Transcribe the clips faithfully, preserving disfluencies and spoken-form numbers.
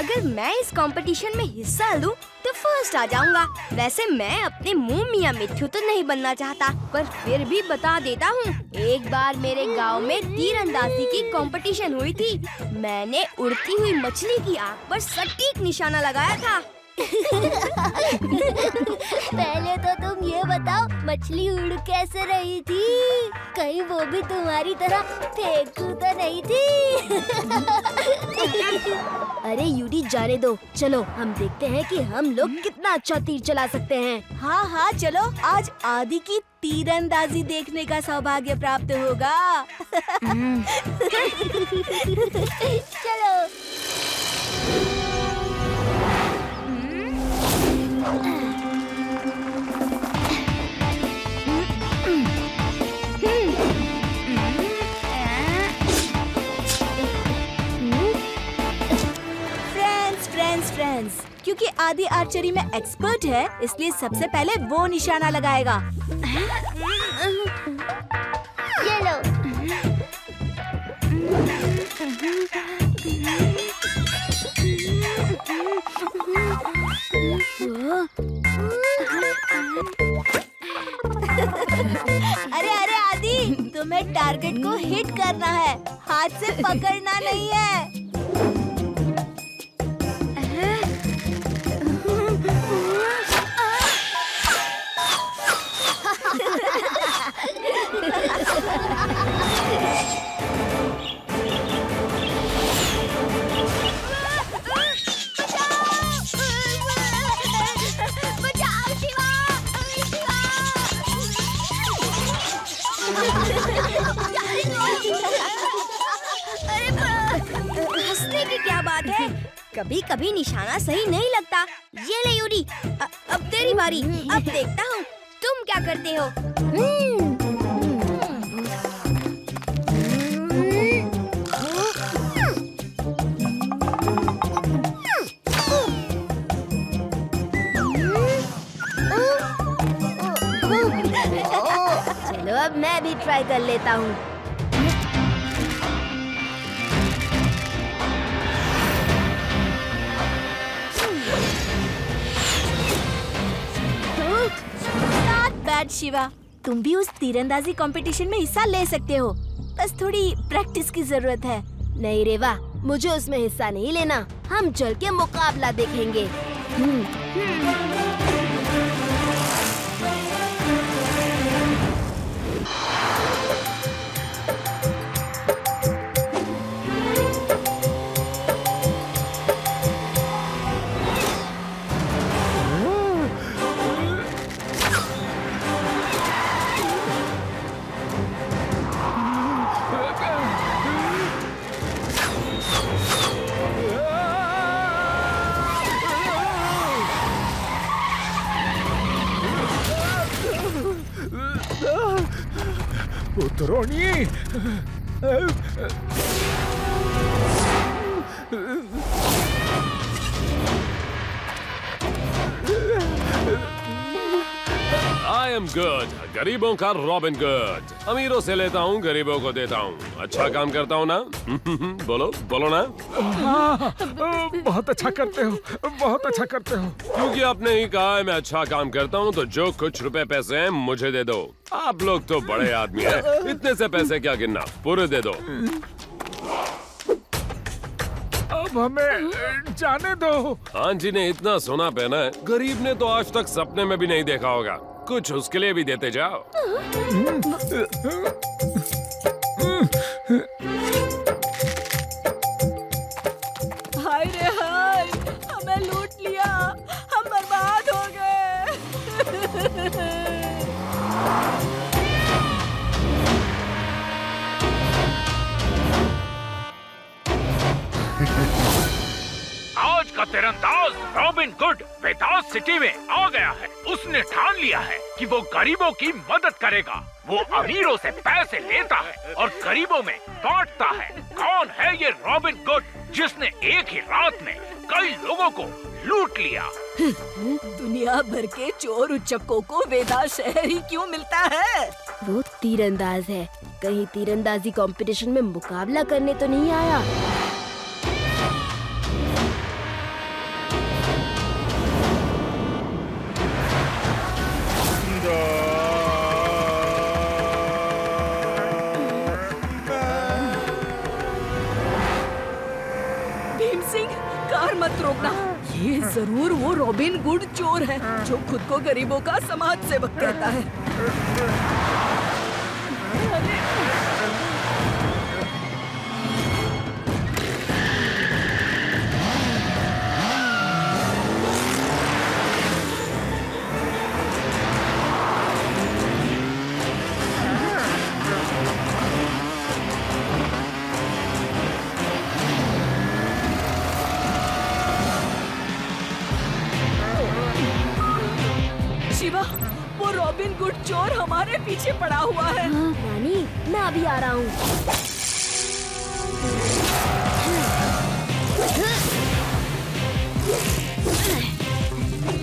अगर मैं इस कंपटीशन में हिस्सा लूं तो फर्स्ट आ जाऊंगा। वैसे मैं अपने मुँह मियाँ मिट्ठू तो नहीं बनना चाहता, पर फिर भी बता देता हूँ, एक बार मेरे गांव में तीरंदाजी की कंपटीशन हुई थी। मैंने उड़ती हुई मछली की आंख पर सटीक निशाना लगाया था। पहले तो तुम ये बताओ, मछली उड़ कैसे रही थी? कहीं वो भी तुम्हारी तरह फेंकू तो नहीं थी? अरे यूडी जाने दो, चलो हम देखते हैं कि हम लोग कितना अच्छा तीर चला सकते हैं। हाँ हाँ चलो, आज आदि की तीरंदाजी देखने का सौभाग्य प्राप्त होगा। चलो। क्योंकि आदि आर्चरी में एक्सपर्ट है, इसलिए सबसे पहले वो निशाना लगाएगा। ये लो। अरे अरे आदि, तुम्हें टारगेट को हिट करना है, हाथ से पकड़ना नहीं है। हंसने की क्या बात है, कभी कभी निशाना सही नहीं लगता। ये ले यूडी, अब तेरी बारी। अब देखता हूँ तुम क्या करते हो। चलो अब मैं भी ट्राई कर लेता हूँ। शिवा, तुम भी उस तीरंदाजी कंपटीशन में हिस्सा ले सकते हो, बस थोड़ी प्रैक्टिस की जरूरत है। नहीं रेवा, मुझे उसमें हिस्सा नहीं लेना, हम चल के मुकाबला देखेंगे। हुँ। हुँ। पुत्रोनी, आई एम गुड, गरीबों का रॉबिन गुड। अमीरों से लेता हूँ, गरीबों को देता हूँ। अच्छा काम करता हूँ ना? बोलो बोलो ना। हाँ, बहुत अच्छा करते हो, बहुत अच्छा करते हो। क्योंकि आपने ही कहा है मैं अच्छा काम करता हूँ, तो जो कुछ रुपए पैसे हैं मुझे दे दो। आप लोग तो बड़े आदमी हैं, इतने से पैसे क्या गिनना, पूरे दे दो। अब हमें जाने दो। हाँ जी ने इतना सोना पहना है, गरीब ने तो आज तक सपने में भी नहीं देखा होगा। कुछ उसके लिए भी देते जाओ। हाय रे हाय, हमें लूट लिया, हम बर्बाद हो गए। तेरा तीरंदाज रॉबिन हुड वेदास सिटी में आ गया है। उसने ठान लिया है कि वो गरीबों की मदद करेगा। वो अमीरों से पैसे लेता है और गरीबों में बांटता है। कौन है ये रॉबिन हुड जिसने एक ही रात में कई लोगों को लूट लिया? दुनिया भर के चोर उचक्कों को वेदास शहर ही क्यों मिलता है? वो तीरंदाज है, कहीं तीरंदाजी कंपटीशन में मुकाबला करने तो नहीं आया। ये जरूर वो रॉबिन हुड चोर है जो खुद को गरीबों का समाज सेवक कहता है। शिवा, वो रॉबिन हुड चोर हमारे पीछे पड़ा हुआ है। हाँ, रानी, मैं अभी आ रहा हूँ।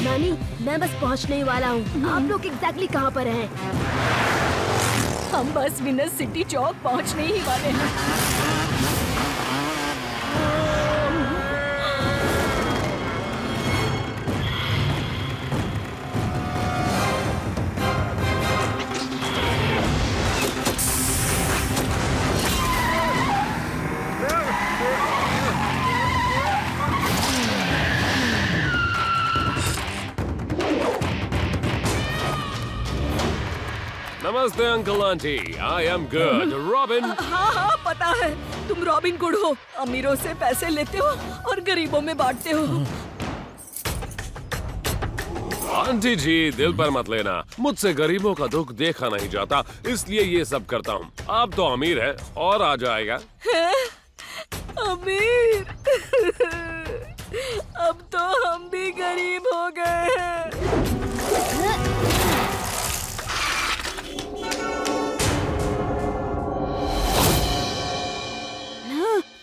रानी, मैं बस पहुँचने वाला हूँ। आप लोग एग्जैक्टली कहाँ पर हैं? हम बस विनर सिटी चौक पहुँचने ही वाले हैं। नमस्ते uncle aunty, I am good. Robin, हाँ हाँ पता है, तुम रॉबिन गुड हो। अमीरों से पैसे लेते हो और गरीबों में बांटते हो। आंटी जी, दिल पर मत लेना, मुझसे गरीबों का दुख देखा नहीं जाता, इसलिए ये सब करता हूँ। आप तो अमीर हैं और आ जाएगा। है? अमीर अब तो हम भी गरीब हो गए हैं।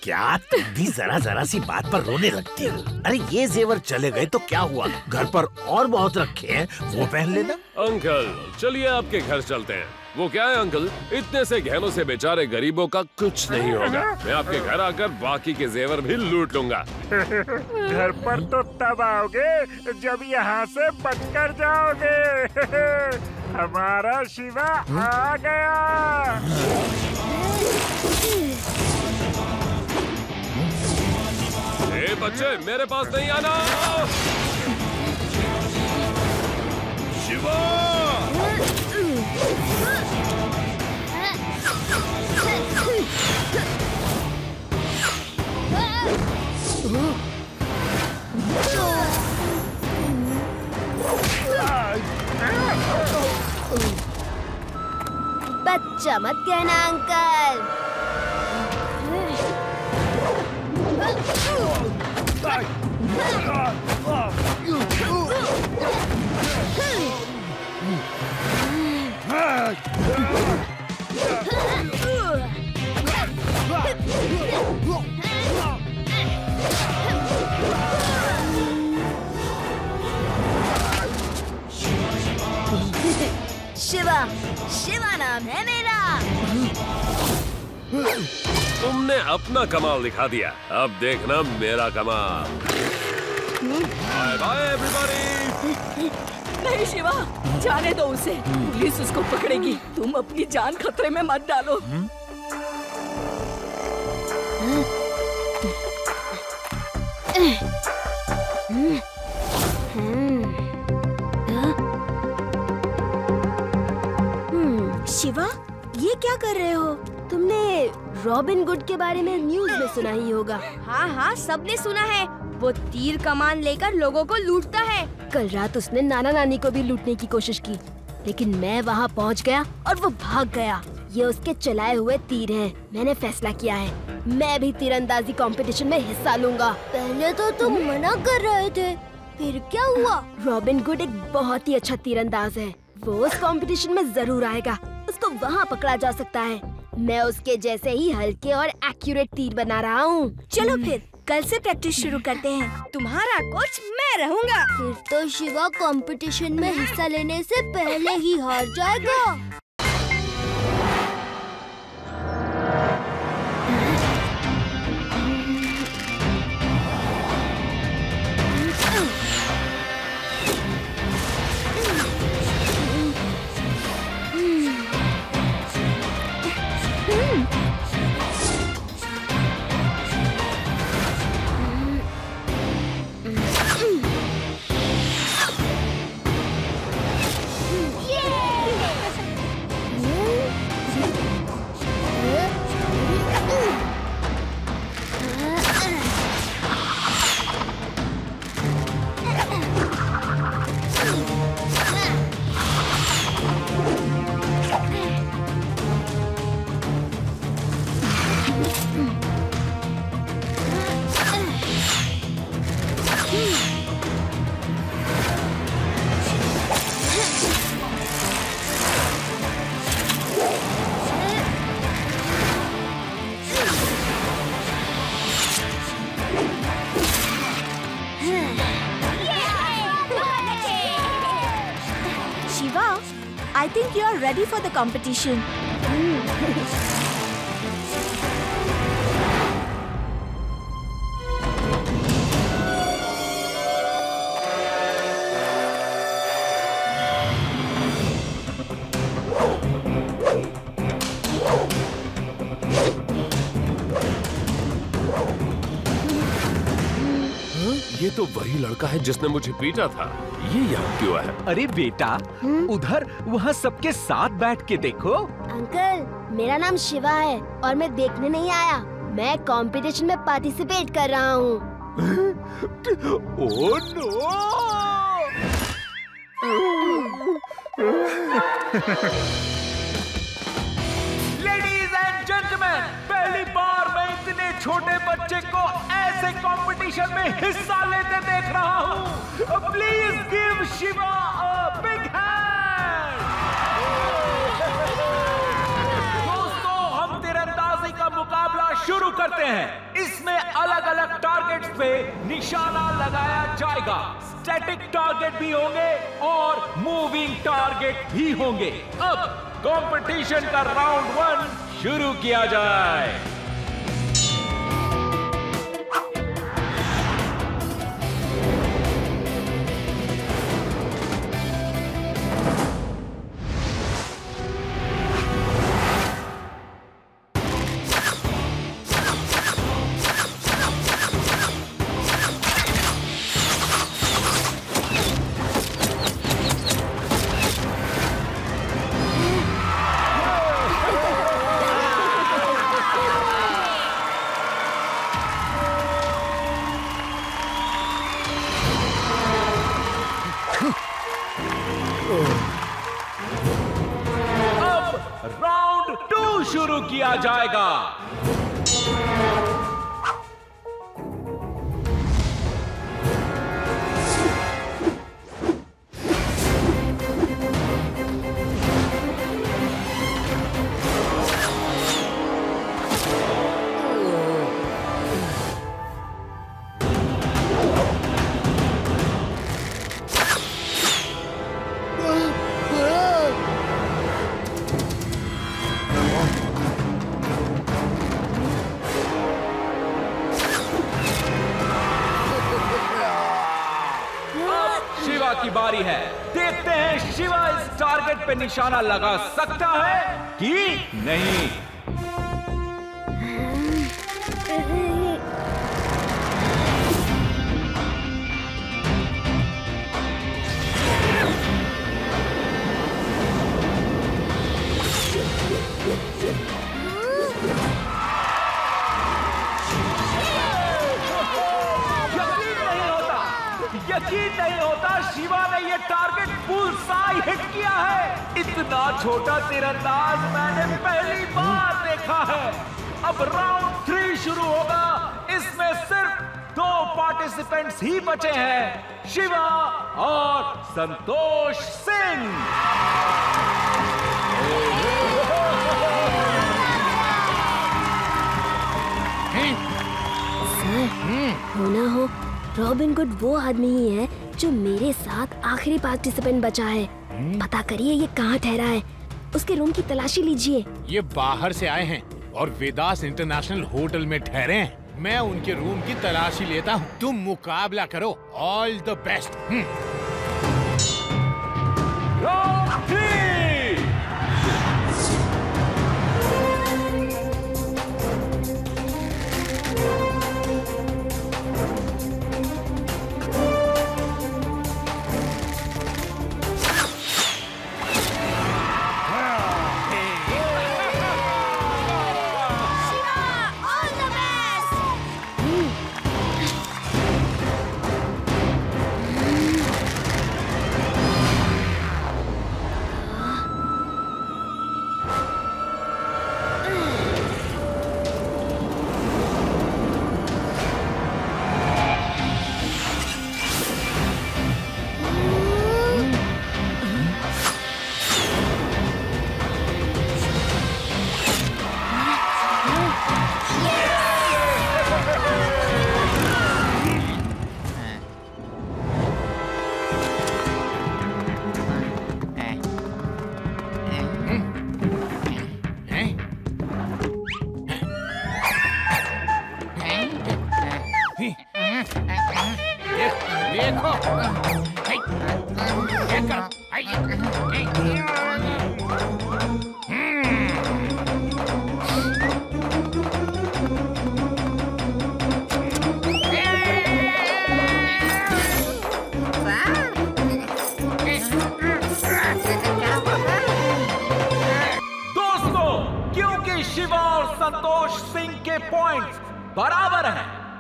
क्या तुम भी जरा जरा सी बात पर रोने लगती हो? अरे ये जेवर चले गए तो क्या हुआ, घर पर और बहुत रखे हैं, वो पहन लेना। अंकल चलिए आपके घर चलते हैं। वो क्या है अंकल, इतने से गहनों से बेचारे गरीबों का कुछ नहीं होगा। मैं आपके घर आकर बाकी के जेवर भी लूट लूंगा। घर पर तो तब आओगे जब यहाँ से बचकर जाओगे। हमारा शिवा आ गया। ए बच्चे, मेरे पास नहीं आना। शिवा, बच्चा मत कहना अंकल। शिवा, शिवा नाम है मेरा। तुमने अपना कमाल दिखा दिया, अब देखना मेरा कमाल। Bye bye everybody. नहीं शिवा, जाने दो उसे, पुलिस उसको पकड़ेगी। तुम अपनी जान खतरे में मत डालो। शिवा, ये क्या कर रहे हो? तुमने रॉबिन हुड के बारे में न्यूज़ में सुना ही होगा। हाँ हाँ, सबने सुना है। वो तीर कमान लेकर लोगों को लूटता है। कल रात उसने नाना नानी को भी लूटने की कोशिश की, लेकिन मैं वहाँ पहुँच गया और वो भाग गया। ये उसके चलाए हुए तीर हैं। मैंने फैसला किया है, मैं भी तीरंदाजी कंपटीशन में हिस्सा लूंगा। पहले तो तुम मना कर रहे थे, फिर क्या हुआ? रॉबिन गुड एक बहुत ही अच्छा तीरंदाज है, वो उस कंपटीशन में जरूर आएगा, उसको वहाँ पकड़ा जा सकता है। मैं उसके जैसे ही हल्के और एक्यूरेट तीर बना रहा हूँ। चलो फिर कल से प्रैक्टिस शुरू करते हैं, तुम्हारा कोच मैं रहूँगा। फिर तो शिवा कंपटीशन में हिस्सा लेने से पहले ही हार जाएगा। I think you are ready for the competition. ये तो वही लड़का है जिसने मुझे पीटा था। ये यहाँ क्यों है? अरे बेटा, उधर वहाँ सबके साथ बैठ के देखो। अंकल, मेरा नाम शिवा है और मैं देखने नहीं आया, मैं कंपटीशन में पार्टिसिपेट कर रहा हूँ। Oh no! छोटे बच्चे को ऐसे कंपटीशन में हिस्सा लेते देख रहा हूँ। Please give Shiva a big hand. दोस्तों, हम तीरंदाजी का मुकाबला शुरू करते हैं। इसमें अलग अलग टारगेट्स पे निशाना लगाया जाएगा। स्टैटिक टारगेट भी होंगे और मूविंग टारगेट भी होंगे। अब कंपटीशन का राउंड वन शुरू किया जाए। शुरू किया जाएगा। की बारी है, देखते हैं शिवा इस टारगेट पे निशाना लगा सकता है कि नहीं। यकीन नहीं होता, शिवा ने ये टारगेट पूल साई हिट किया है। इतना छोटा तीरंदाज मैंने पहले रखा है। अब राउंड थ्री शुरू होगा। इसमें सिर्फ दो पार्टिसिपेंट्स ही बचे हैं, शिवा और संतोष सिंह। हो ना हो, रॉबिन गुड वो आदमी ही है जो मेरे साथ आखिरी पार्टिसिपेंट बचा है। पता करिए ये कहाँ ठहरा है, उसके रूम की तलाशी लीजिए। ये बाहर से आए हैं और वेदास इंटरनेशनल होटल में ठहरे हैं। मैं उनके रूम की तलाशी लेता हूँ, तुम मुकाबला करो। All the best.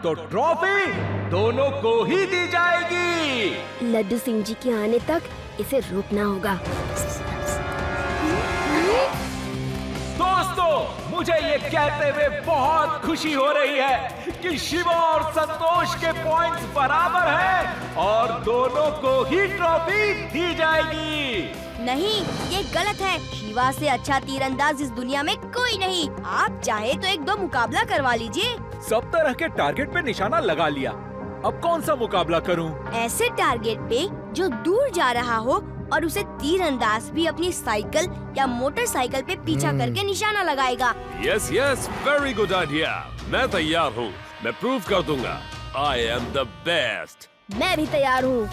तो ट्रॉफी दोनों को ही दी जाएगी। लड्डू सिंह जी के आने तक इसे रोकना होगा। दोस्तों, मुझे ये कहते हुए बहुत खुशी हो रही है कि शिवा और संतोष के पॉइंट्स बराबर हैं और दोनों को ही ट्रॉफी दी जाएगी। नहीं, ये गलत है। शिवा से अच्छा तीरंदाज इस दुनिया में कोई नहीं। आप चाहे तो एक दो मुकाबला करवा लीजिए। सब तरह के टारगेट पे निशाना लगा लिया, अब कौन सा मुकाबला करूं? ऐसे टारगेट पे जो दूर जा रहा हो और उसे तीरंदाज भी अपनी साइकिल या मोटरसाइकिल पे पीछा hmm. करके निशाना लगाएगा। Yes yes, very good idea. मैं तैयार हूँ, मैं प्रूव कर दूंगा आई एम द बेस्ट। मैं भी तैयार हूँ।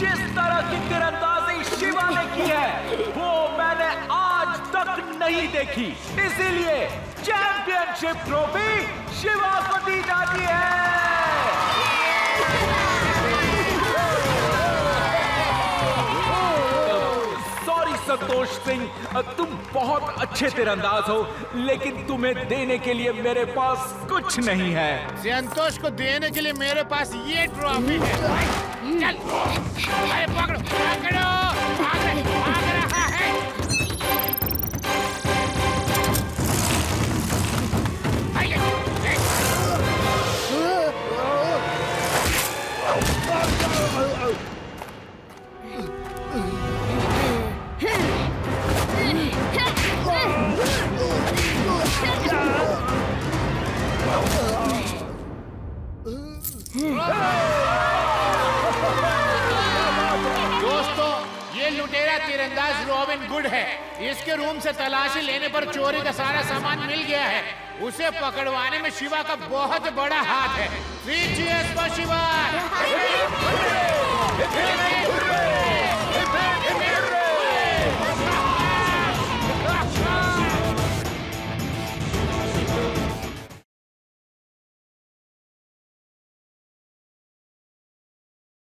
जिस तरह की तीरंदाजी शिवा ने की है वो मैंने आज तक नहीं देखी, इसीलिए चैंपियनशिप ट्रॉफी शिवा को दी जाती है। सॉरी संतोष सिंह, तुम बहुत अच्छे तीरंदाज हो, लेकिन तुम्हें देने के लिए मेरे पास कुछ नहीं है। संतोष को देने के लिए मेरे पास ये ट्रॉफी है। चल, अरे पकड़ो, पकड़ो, भाग रही, भाग रहा है। लुटेरा तीरंदाज रॉबिन गुड है। इसके रूम से तलाशी लेने पर चोरी का सारा सामान मिल गया है। उसे पकड़वाने में शिवा का बहुत बड़ा हाथ है। Three cheers for Shiva.